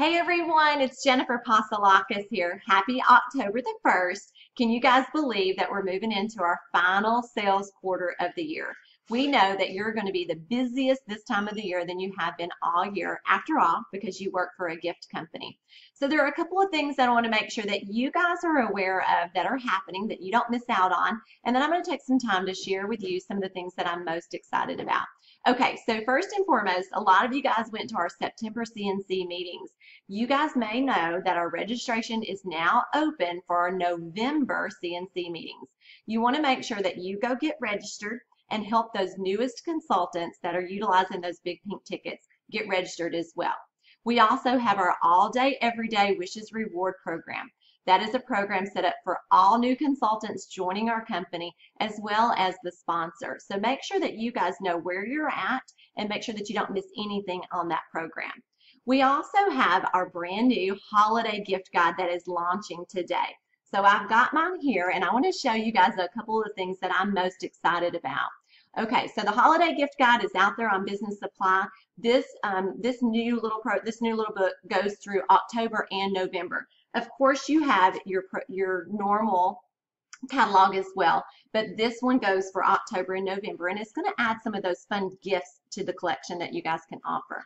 Hey everyone, it's Jennifer Pasalakis here. Happy October the 1st. Can you guys believe that we're moving into our final sales quarter of the year? We know that you're going to be the busiest this time of the year than you have been all year, after all, because you work for a gift company. So there are a couple of things that I want to make sure that you guys are aware of that are happening that you don't miss out on. And then I'm going to take some time to share with you some of the things that I'm most excited about. Okay, so first and foremost, a lot of you guys went to our September CNC meetings. You guys may know that our registration is now open for our November CNC meetings. You want to make sure that you go get registered and help those newest consultants that are utilizing those big pink tickets get registered as well. We also have our all-day, everyday Wishes Reward program. That is a program set up for all new consultants joining our company, as well as the sponsor. So make sure that you guys know where you're at and make sure that you don't miss anything on that program. We also have our brand new holiday gift guide that is launching today. So I've got mine here and I want to show you guys a couple of things that I'm most excited about. Okay, so the holiday gift guide is out there on Business Supply. This new little book goes through October and November. Of course, you have your normal catalog as well, but this one goes for October and November, and it's going to add some of those fun gifts to the collection that you guys can offer.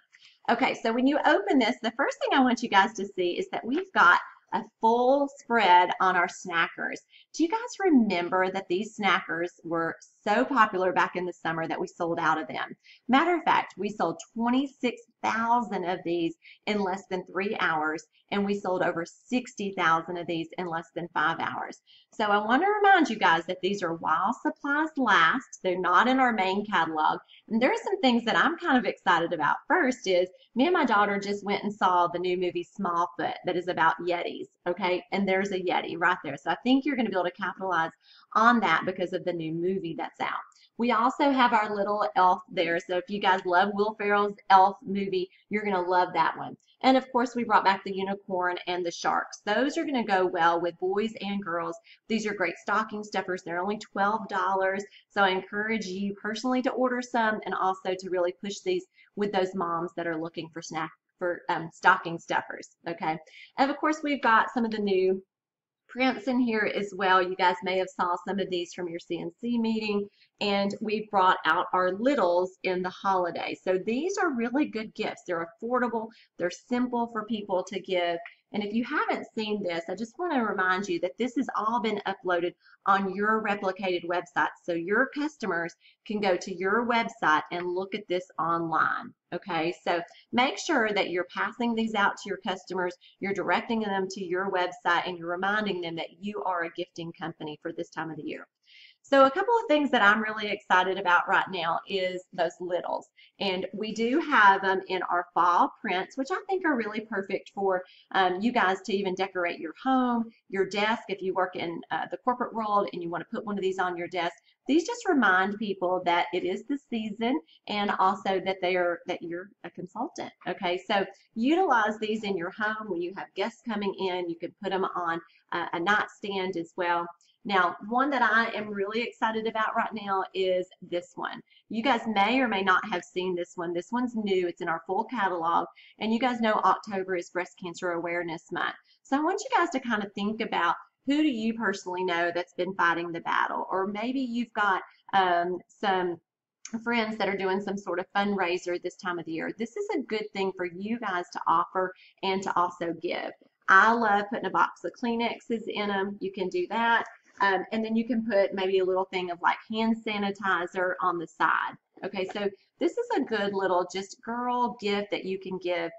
Okay, so when you open this, the first thing I want you guys to see is that we've got a full spread on our snackers. Do you guys remember that these snackers were so popular back in the summer that we sold out of them? Matter of fact, we sold 26,000 of these in less than 3 hours, and we sold over 60,000 of these in less than 5 hours. So I want to remind you guys that these are while supplies last. They're not in our main catalog. And there are some things that I'm kind of excited about. First is, me and my daughter just went and saw the new movie Smallfoot that is about Yetis, okay? And there's a Yeti right there. So I think you're going to be able to capitalize on that because of the new movie that's out. We also have our little elf there. So if you guys love Will Ferrell's Elf movie, you're going to love that one. And of course, we brought back the unicorn and the sharks. Those are going to go well with boys and girls. These are great stocking stuffers. They're only $12. So I encourage you personally to order some and also to really push these with those moms that are looking for stocking stuffers. Okay. And of course, we've got some of the new prints in here as well. You guys may have saw some of these from your CNC meeting, and we brought out our littles in the holiday. So these are really good gifts. They're affordable, they're simple for people to give. And if you haven't seen this, I just want to remind you that this has all been uploaded on your replicated website. So your customers can go to your website and look at this online. Okay, so make sure that you're passing these out to your customers, you're directing them to your website, and you're reminding them that you are a gifting company for this time of the year. So a couple of things that I'm really excited about right now is those littles. And we do have them in our fall prints, which I think are really perfect for you guys to even decorate your home, your desk. If you work in the corporate world and you want to put one of these on your desk, these just remind people that it is the season and also that you're a consultant. Okay, so utilize these in your home. When you have guests coming in, you can put them on a nightstand as well. Now, one that I am really excited about right now is this one. You guys may or may not have seen this one. This one's new. It's in our full catalog. And you guys know October is Breast Cancer Awareness Month. So I want you guys to kind of think about, who do you personally know that's been fighting the battle? Or maybe you've got some friends that are doing some sort of fundraiser this time of the year. This is a good thing for you guys to offer and to also give. I love putting a box of Kleenexes in them. You can do that. And then you can put maybe a little thing of like hand sanitizer on the side. Okay, so this is a good little just girl gift that you can give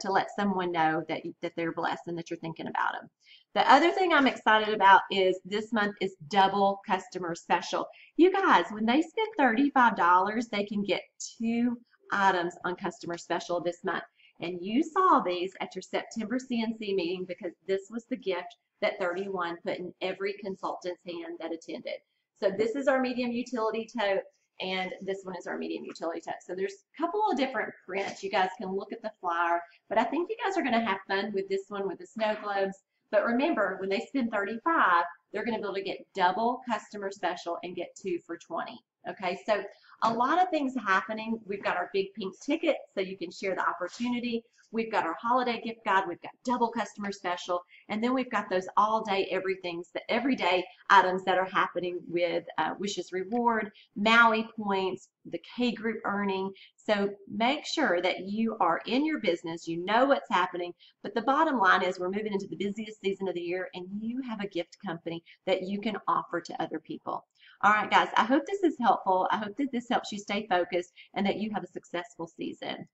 to let someone know that they're blessed and that you're thinking about them. The other thing I'm excited about is this month is double customer special. You guys, when they spend $35, they can get 2 items on customer special this month. And you saw these at your September CNC meeting because this was the gift that 31 put in every consultant's hand that attended. So this is our medium utility tote, and this one is our medium utility tote. So there's a couple of different prints. You guys can look at the flyer, but I think you guys are going to have fun with this one with the snow globes. But remember, when they spend $35, they're going to be able to get double customer special and get 2 for $20. Okay, so a lot of things happening. We've got our big pink ticket, so you can share the opportunity. We've got our holiday gift guide. We've got double customer special. And then we've got those all day, everyday items that are happening with Wishes Reward, Maui Points, the K Group earning. So make sure that you are in your business, you know what's happening. But the bottom line is we're moving into the busiest season of the year, and you have a gift company that you can offer to other people. All right, guys, I hope this is helpful. I hope that this helps you stay focused and that you have a successful season.